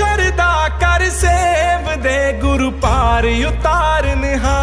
शरदा कर सेव दे गुरु पार उतार निहार।